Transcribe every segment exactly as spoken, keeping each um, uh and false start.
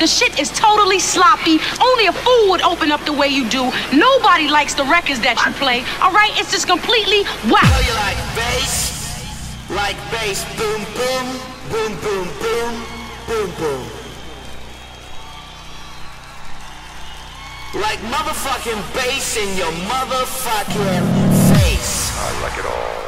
The shit is totally sloppy. Only a fool would open up the way you do. Nobody likes the records that you play. All right, it's just completely whack. So you like bass, like bass, boom, boom, boom, boom, boom, boom, boom. Like motherfucking bass in your motherfucking face. I like it all.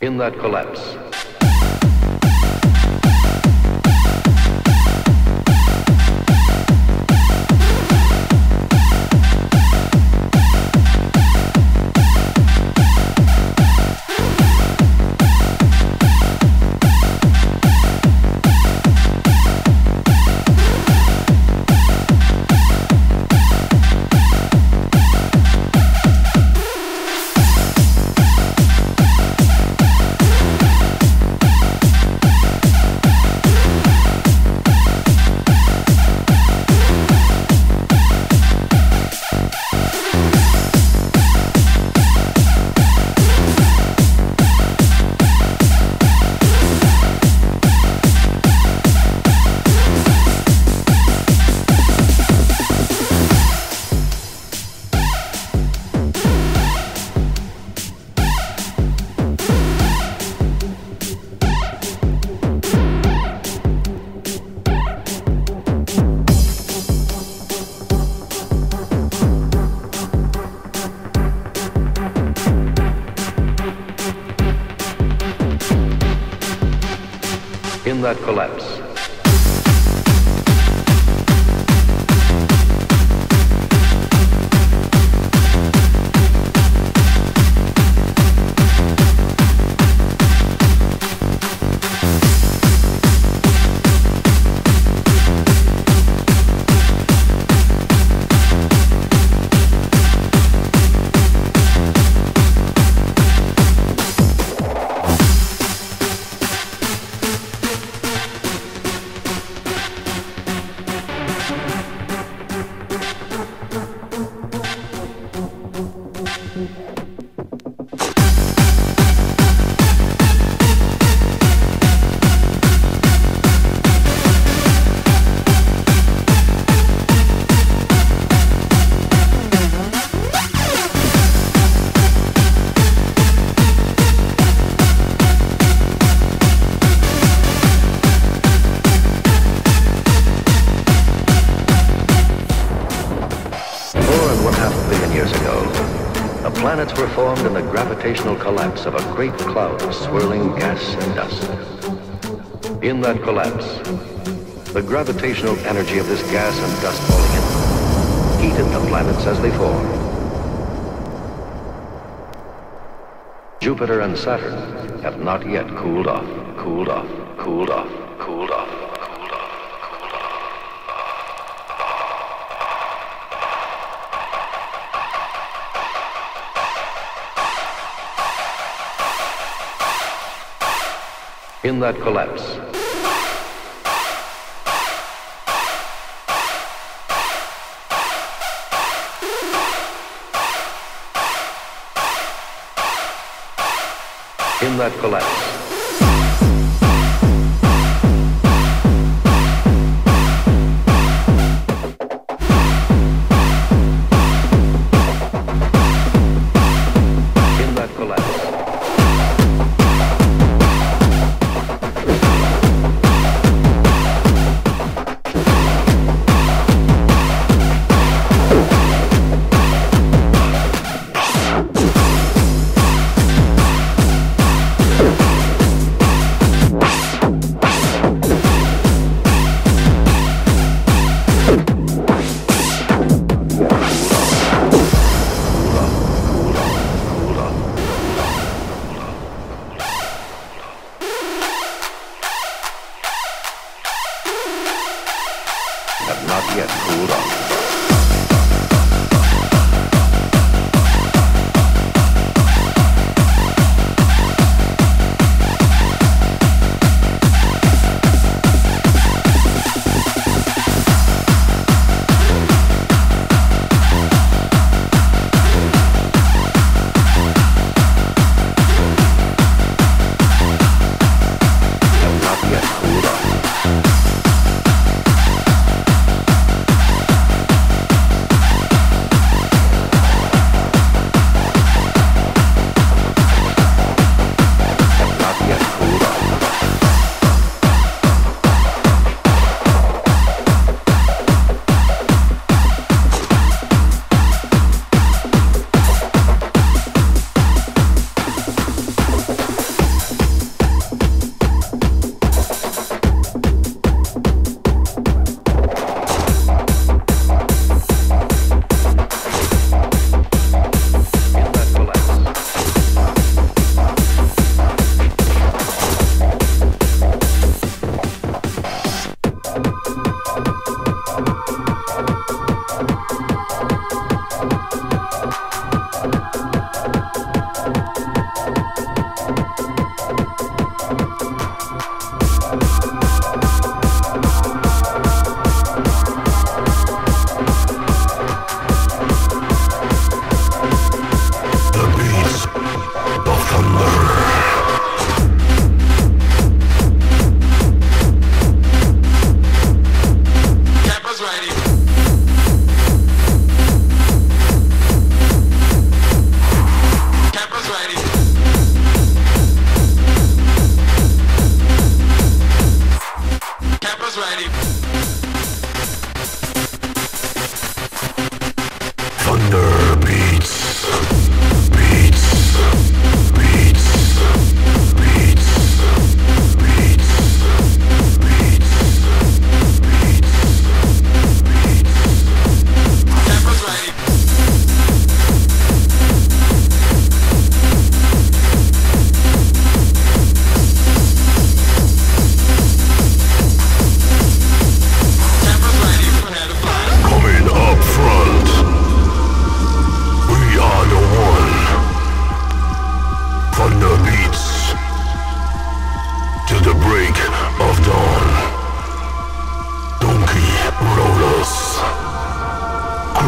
in that collapse. In that collapse. Planets were formed in the gravitational collapse of a great cloud of swirling gas and dust. In that collapse, the gravitational energy of this gas and dust falling in heated the planets as they formed. Jupiter and Saturn have not yet cooled off, cooled off, cooled off, cooled off. In that collapse. In that collapse.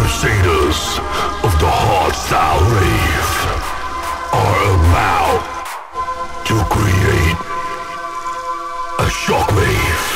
Crusaders of the Hardstyle Wave are about to create a shockwave.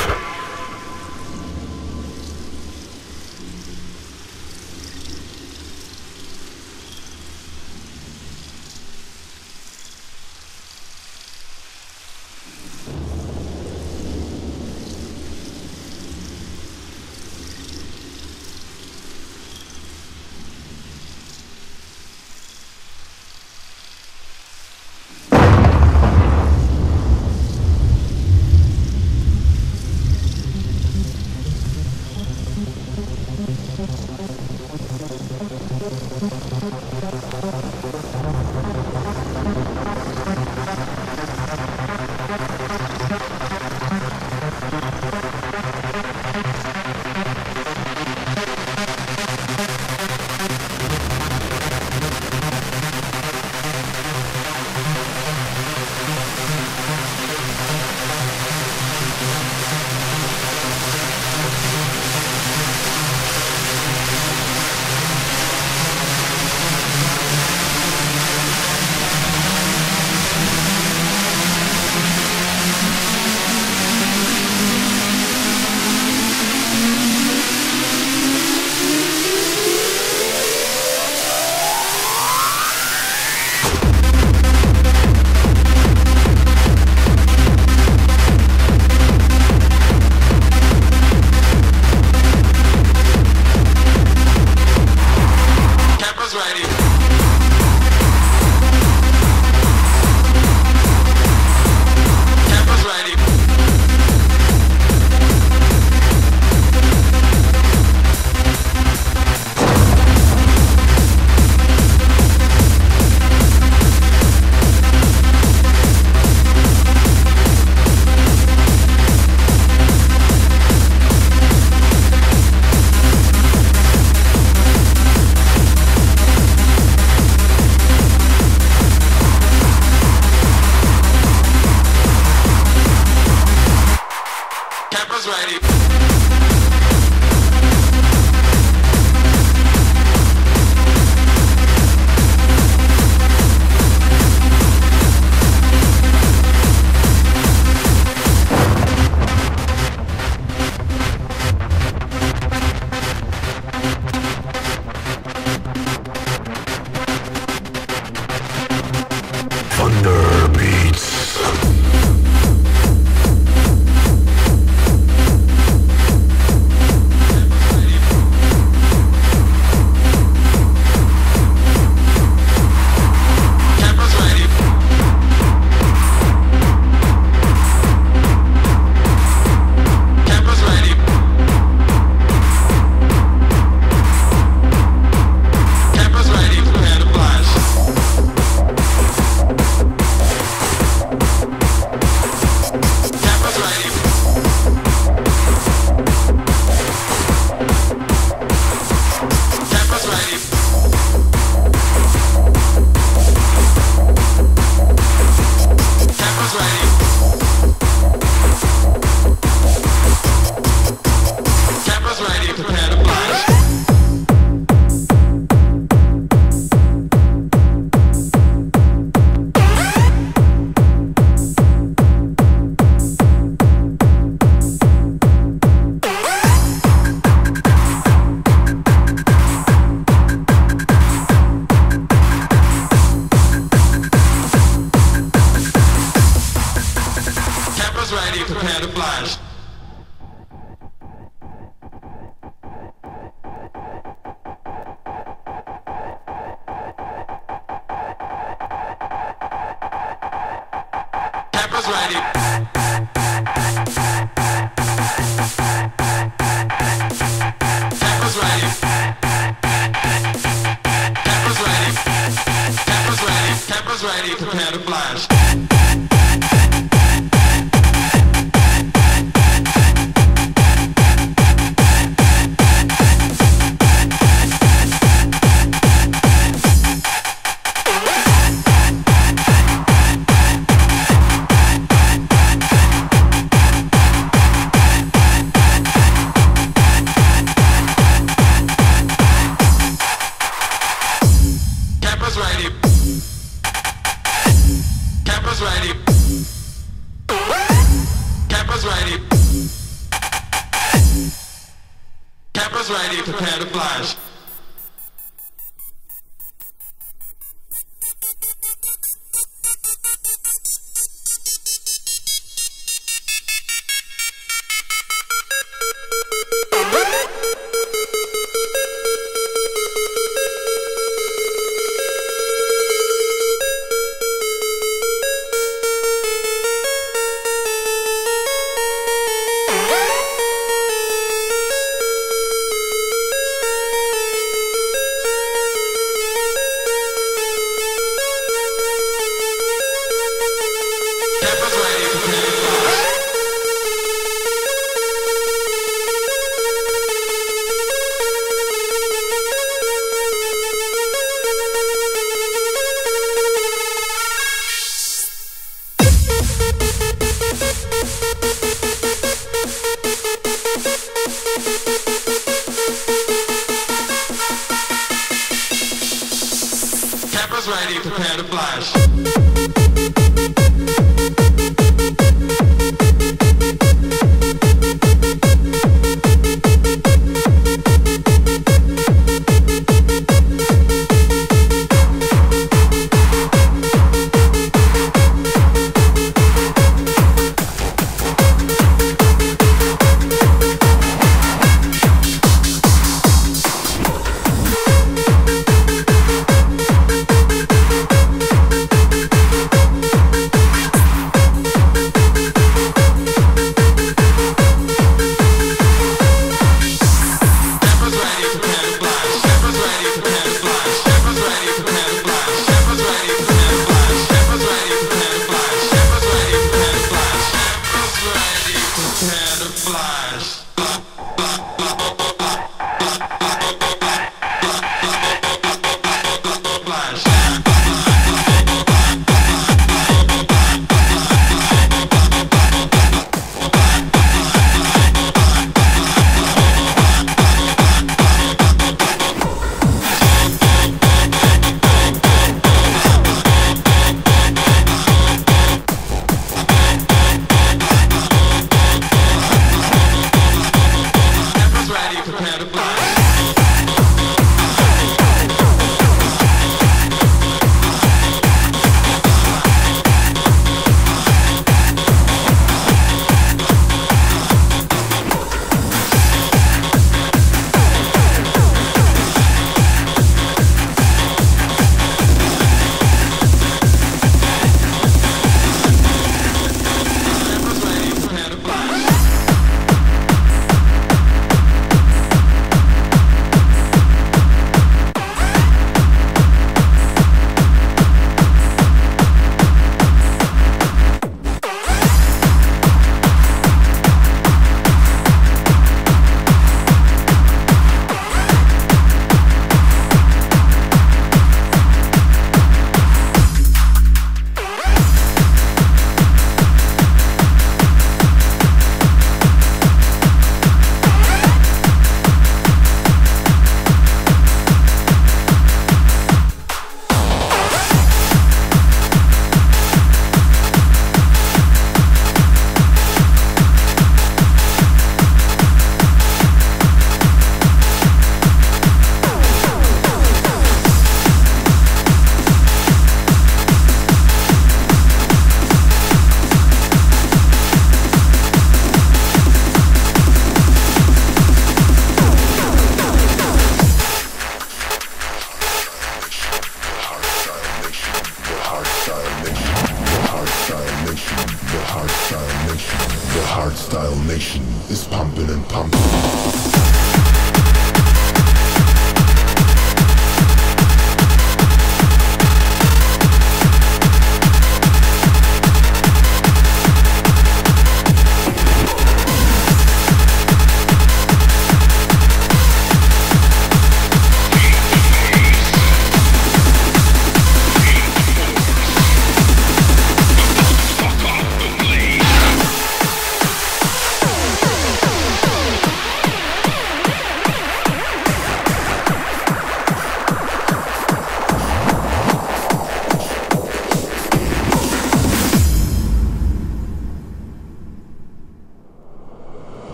That's right, you prepare to flash.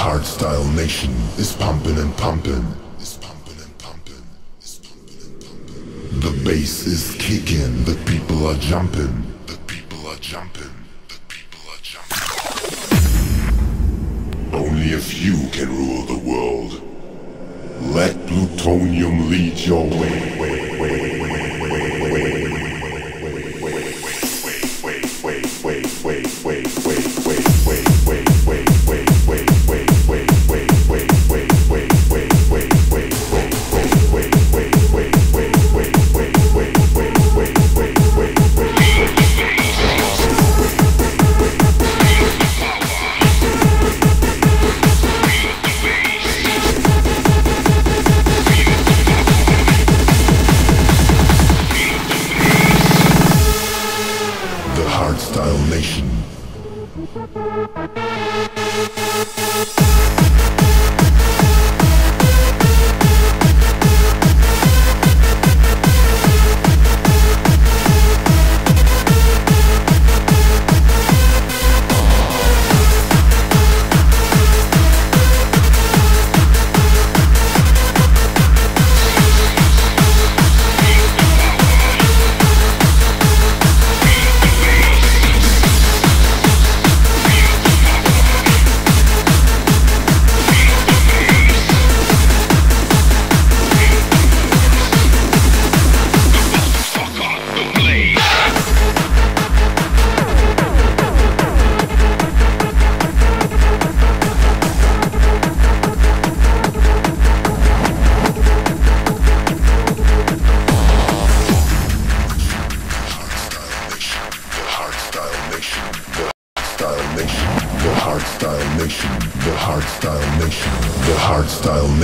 Hardstyle Nation is pumping and pumping. Is pumping and pumping. Is pumping and pumping. The bass is kicking. The people are jumping. The people are jumping. The people are jumping. Only a few can rule the world. Let plutonium lead your way. Way, way, way, way, way, way, way.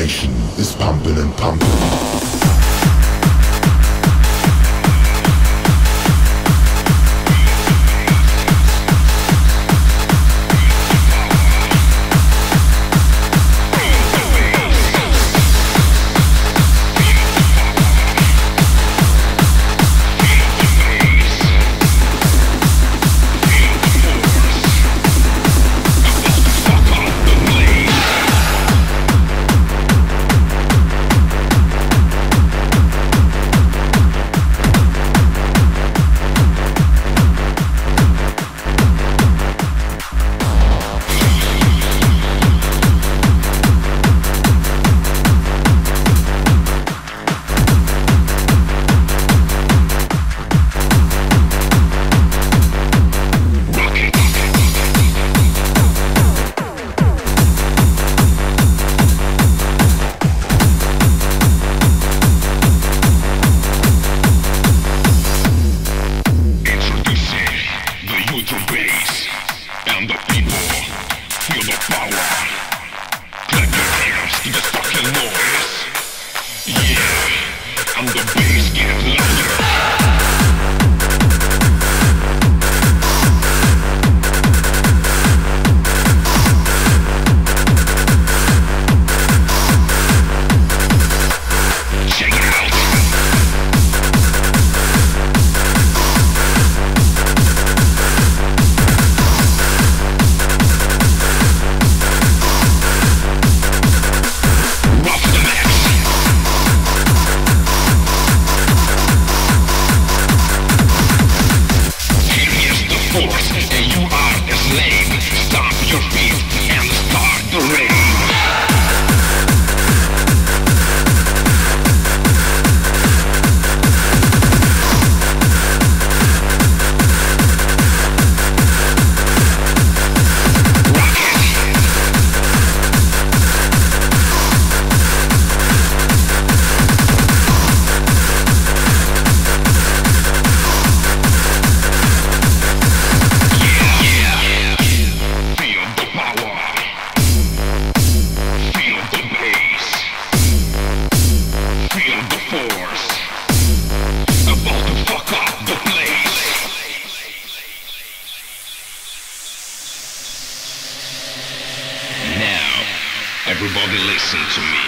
nation is pumping and pumping. Everybody listen to me.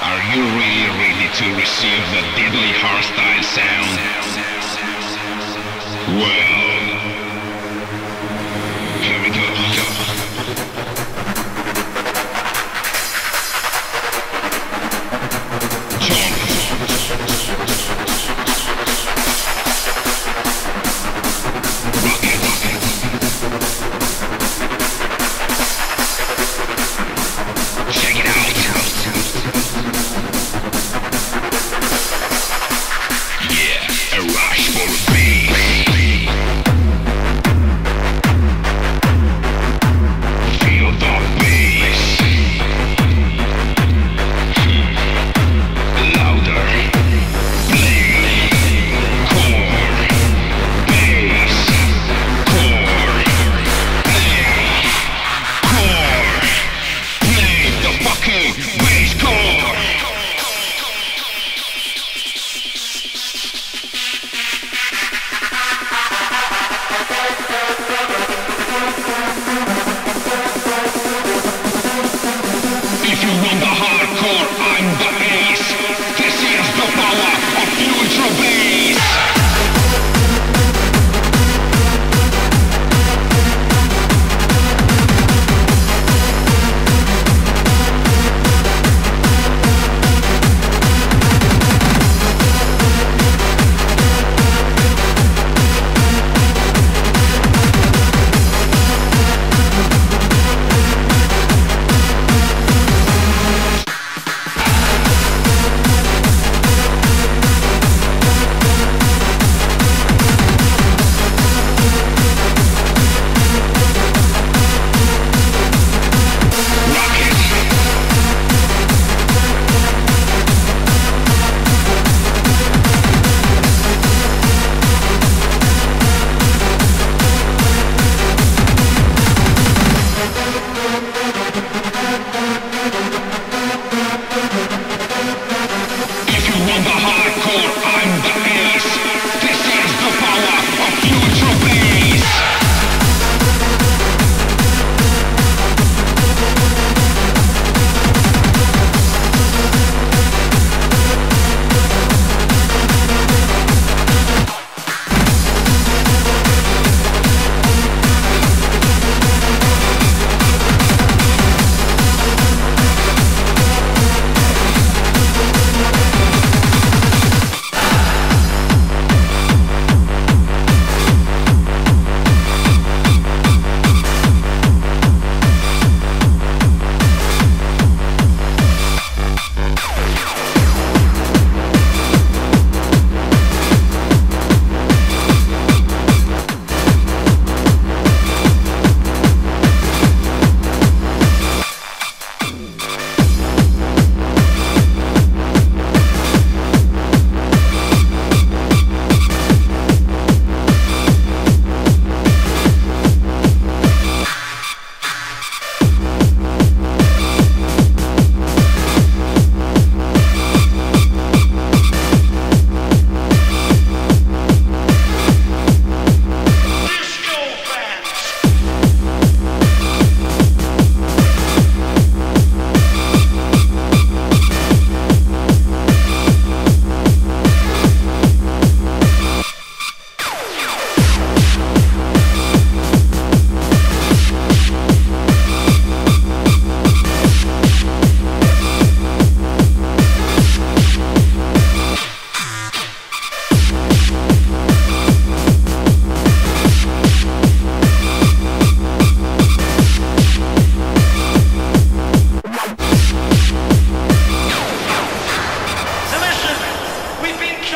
Are you really ready to receive the deadly hardstyle sound? Well, here we go. Yeah, a rush for a beat.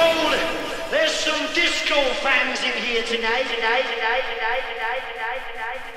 rolling. There's some disco fans in here tonight, tonight, tonight, tonight, tonight, tonight, tonight, tonight, tonight, tonight, tonight, tonight, tonight.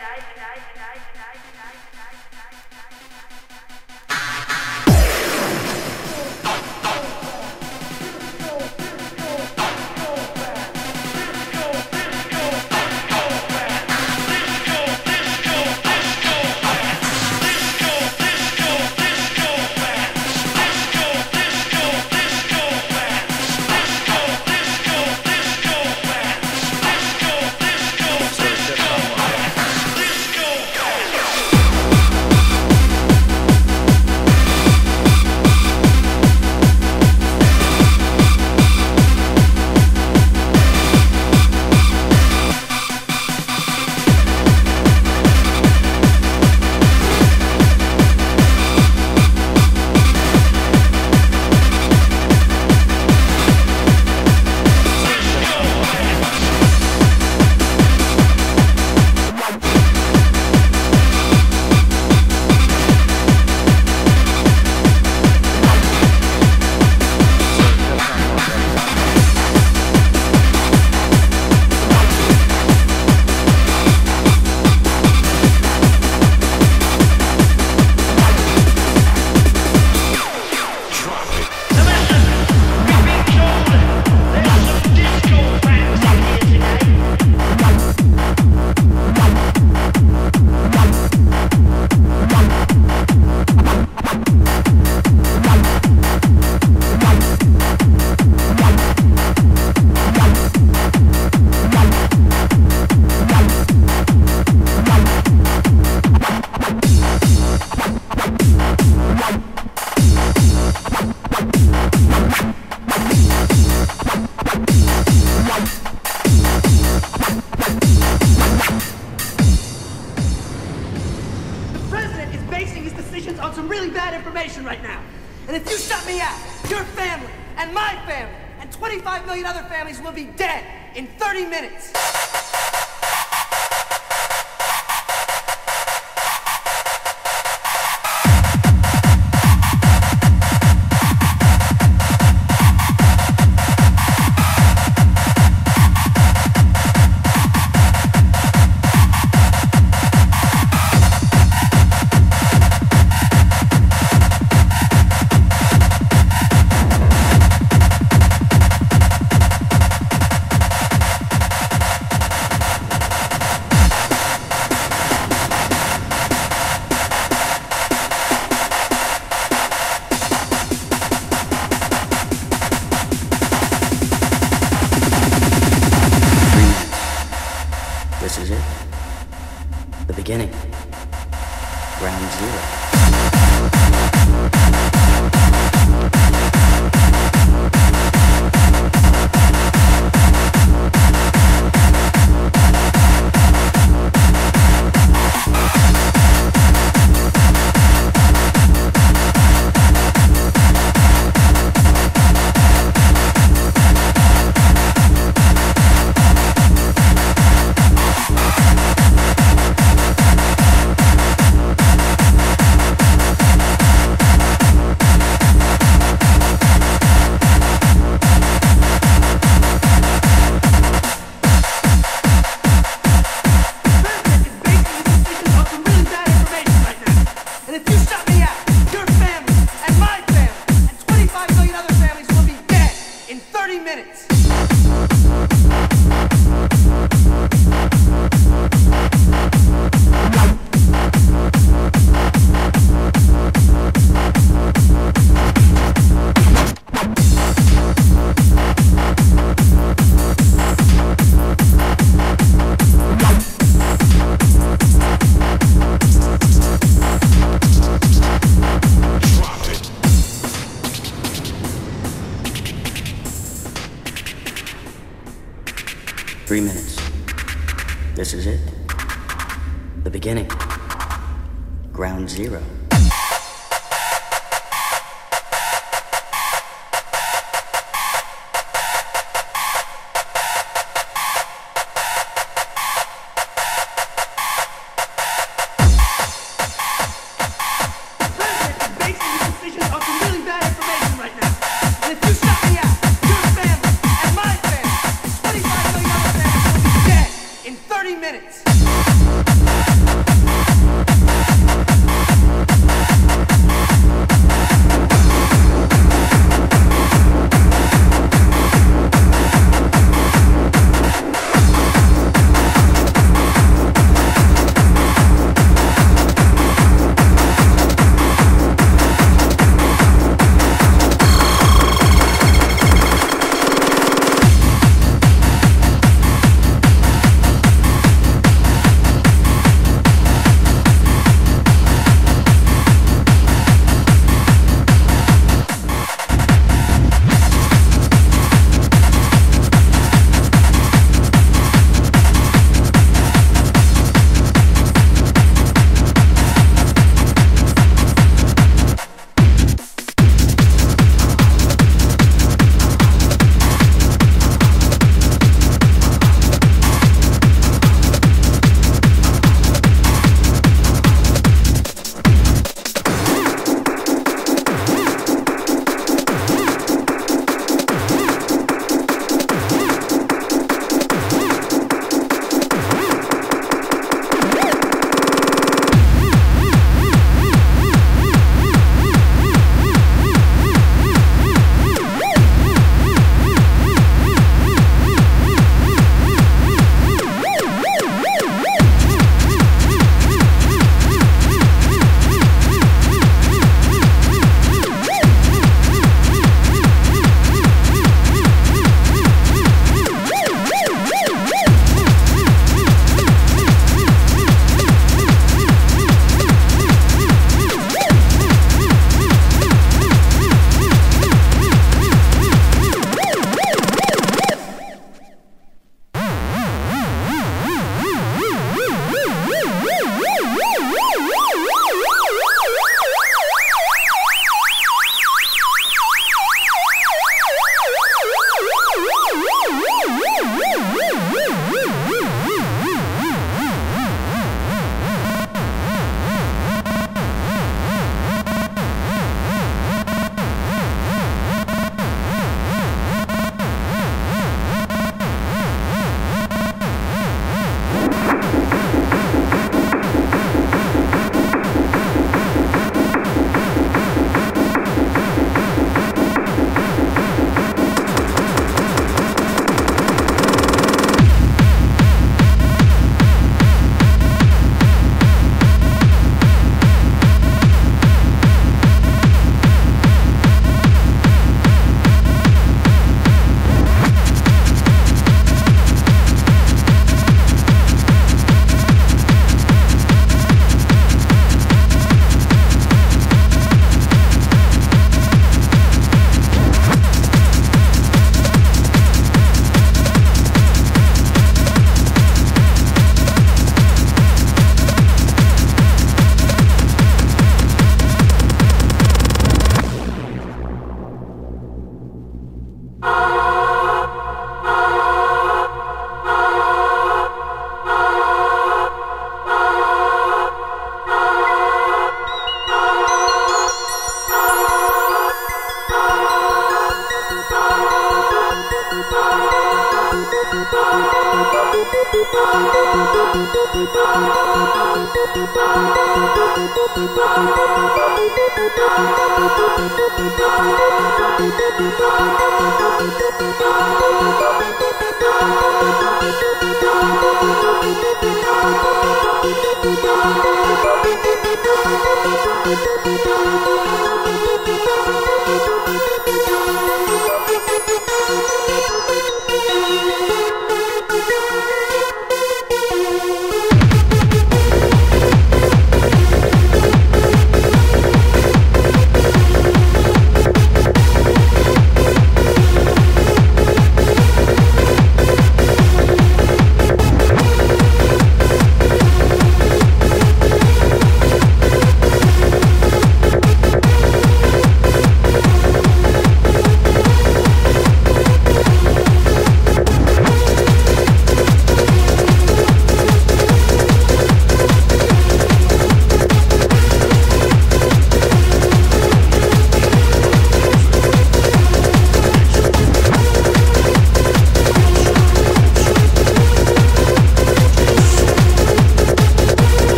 If you stop me out, you're family,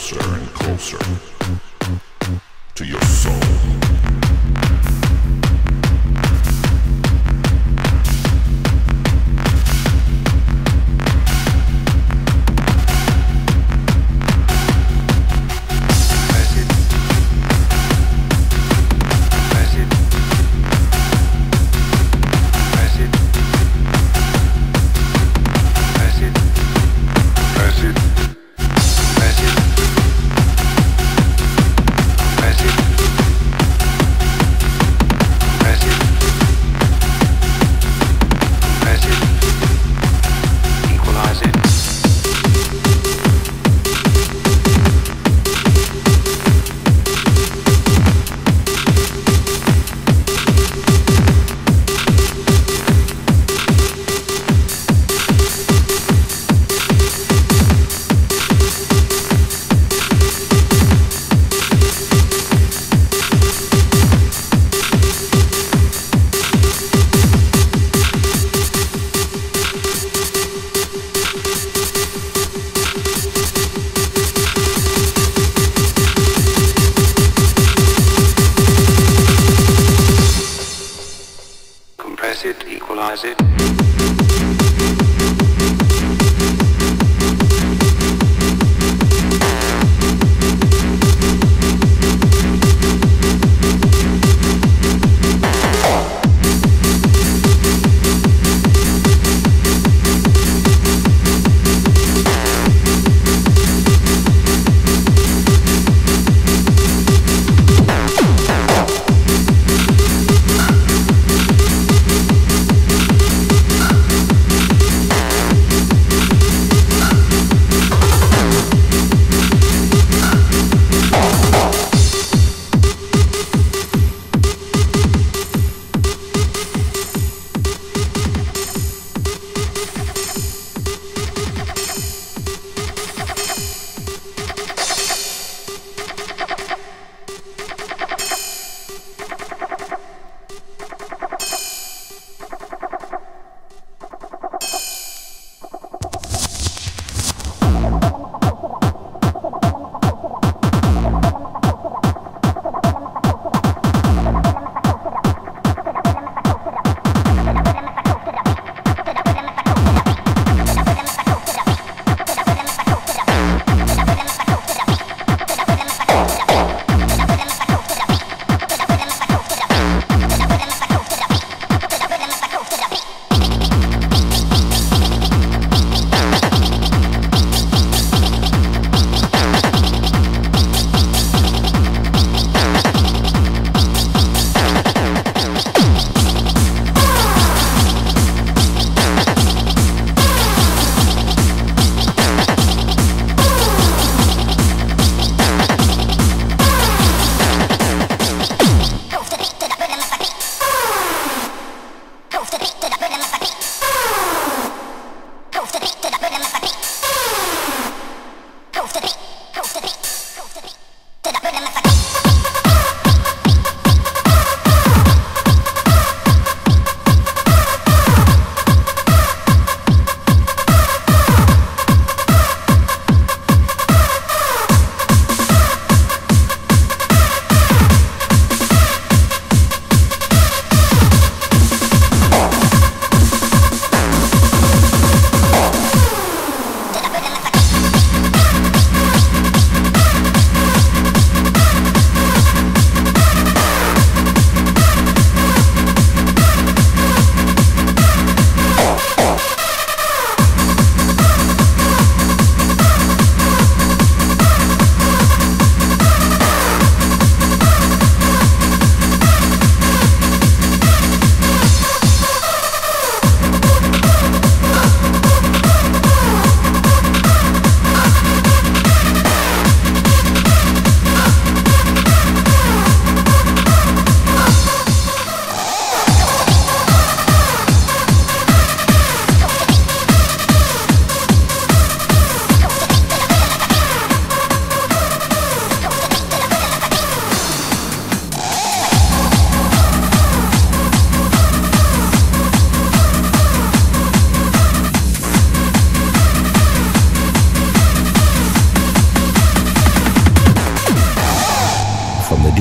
closer and closer to your soul.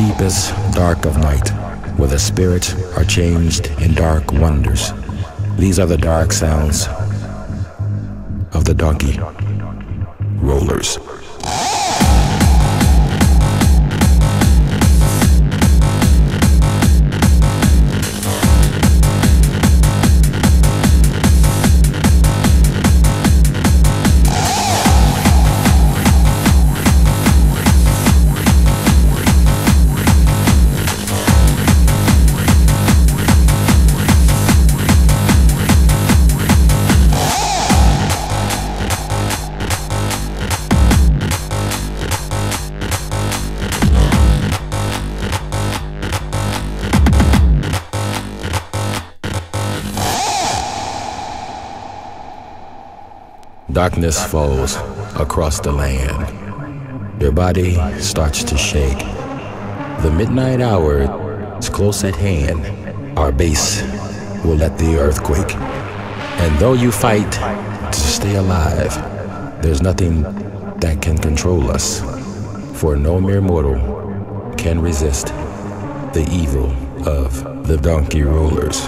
deepest dark of night, where the spirits are changed in dark wonders. These are the dark sounds of the Donkey Rollers. Darkness falls across the land. Your body starts to shake. The midnight hour is close at hand. Our base will let the earthquake. And though you fight to stay alive, there's nothing that can control us, for no mere mortal can resist the evil of the Donkey Rollers.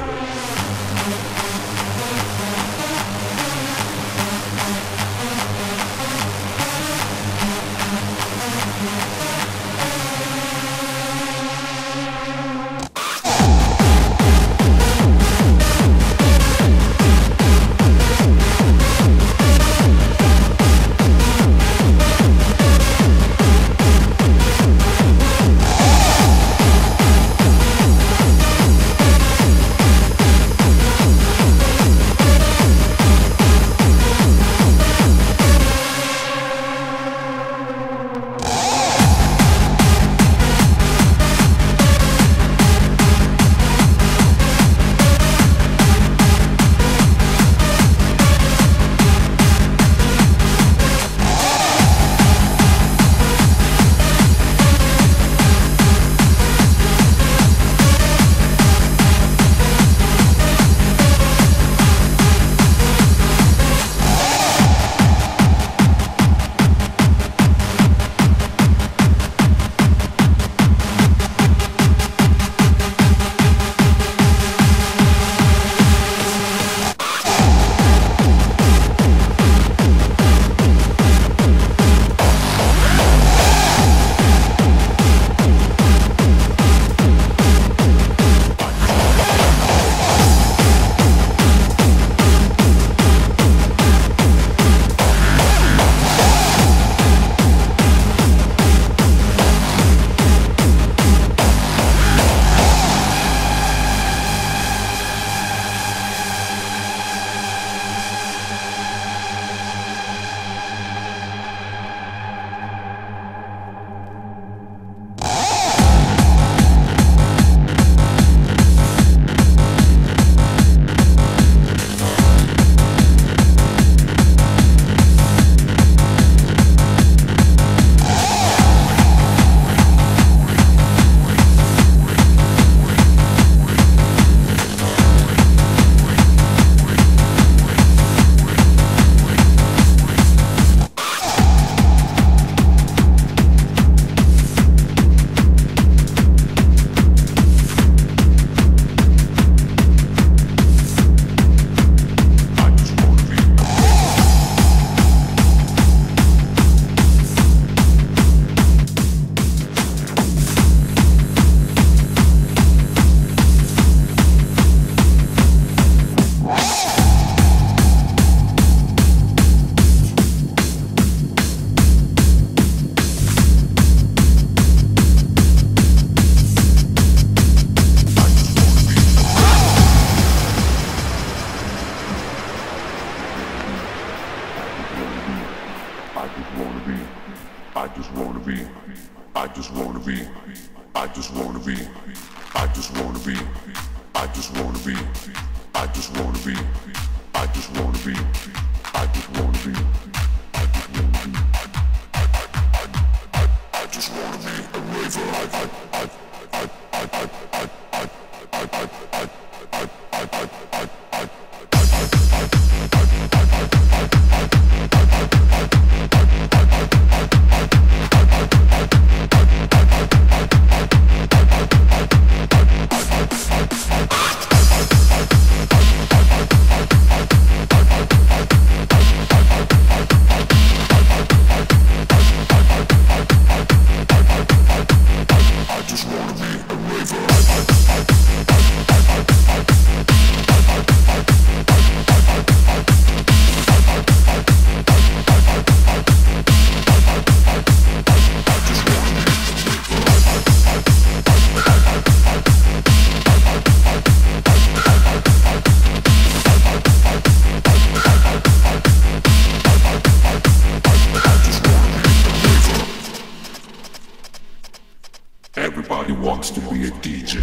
Everybody wants to be a D J.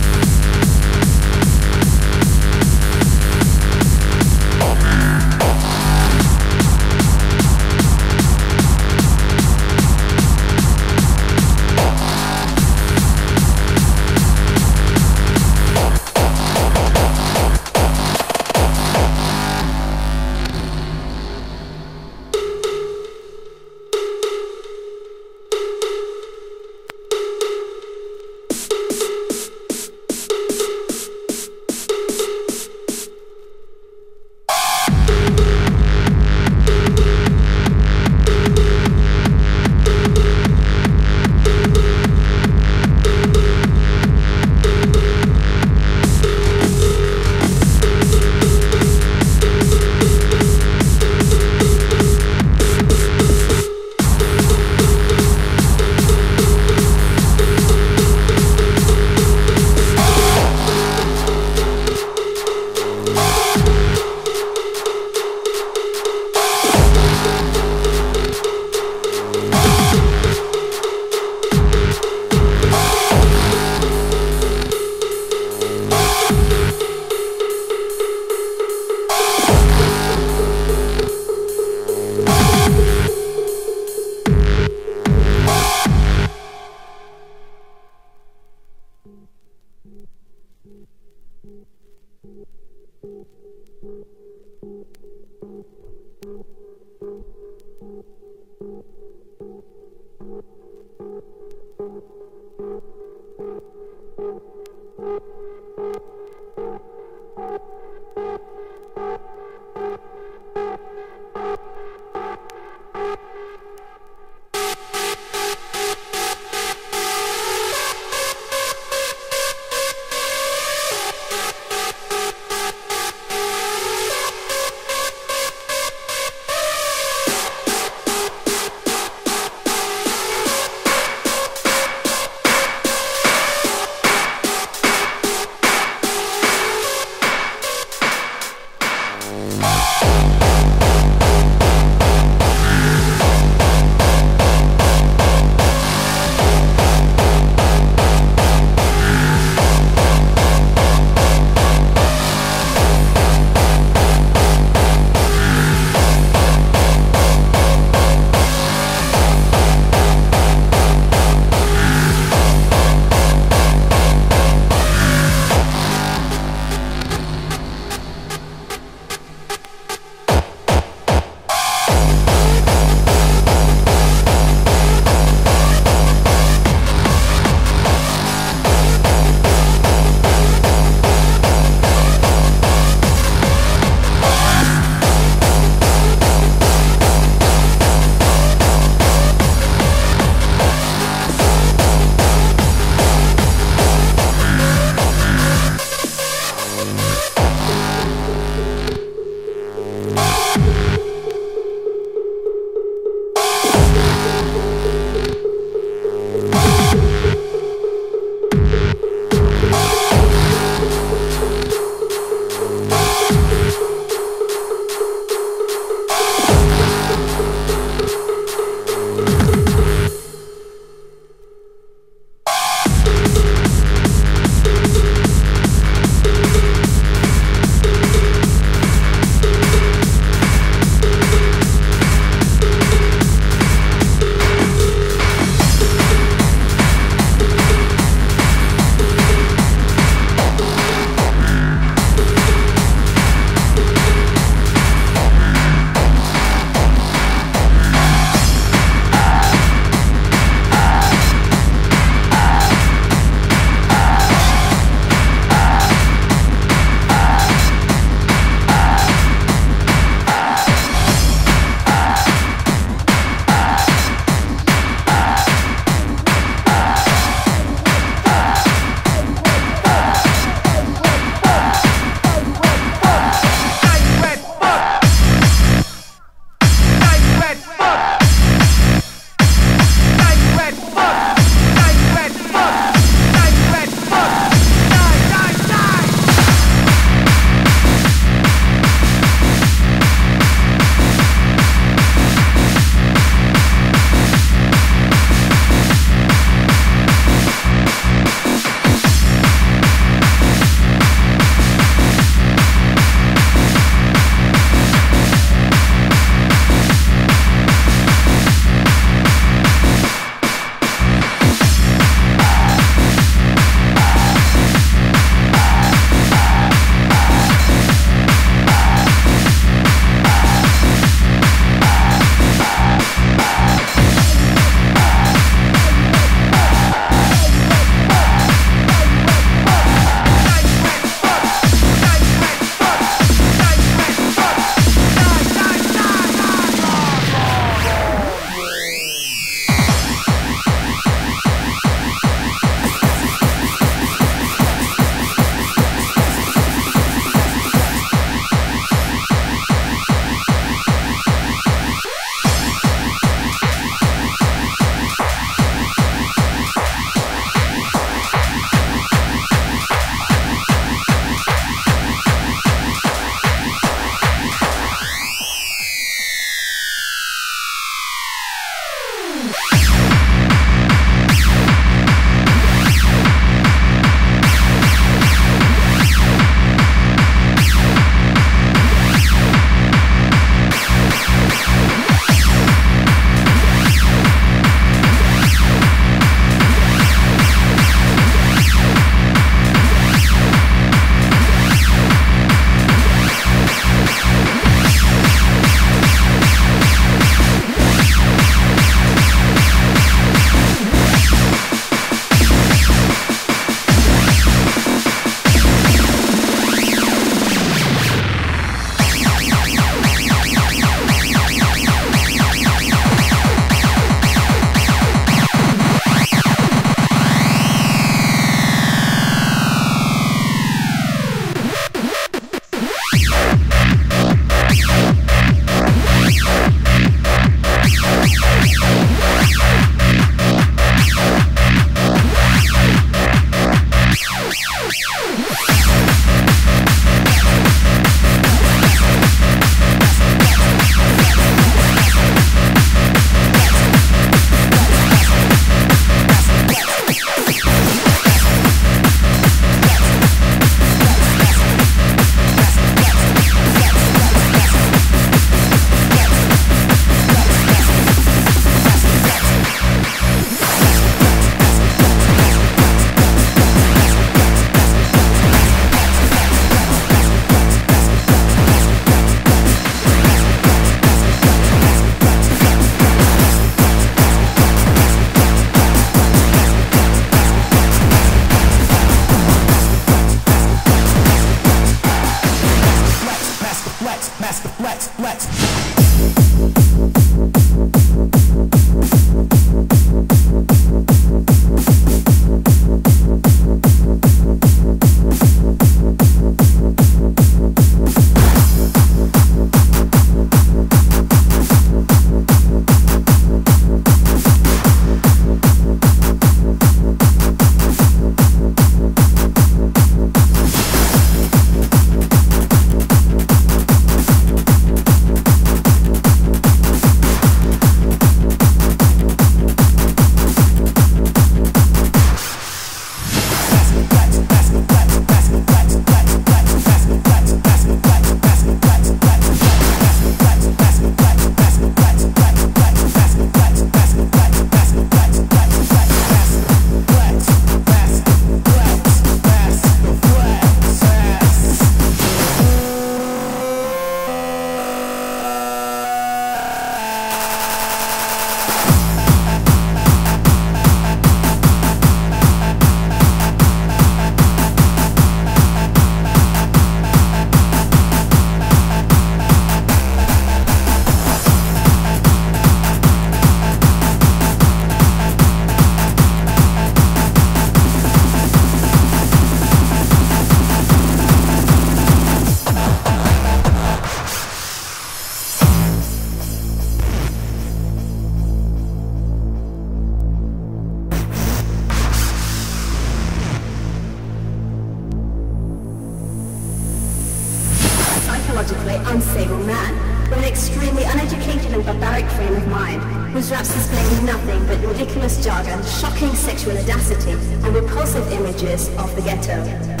extremely uneducated and barbaric frame of mind, whose raps displayed nothing but ridiculous jargon, shocking sexual audacity, and repulsive images of the ghetto.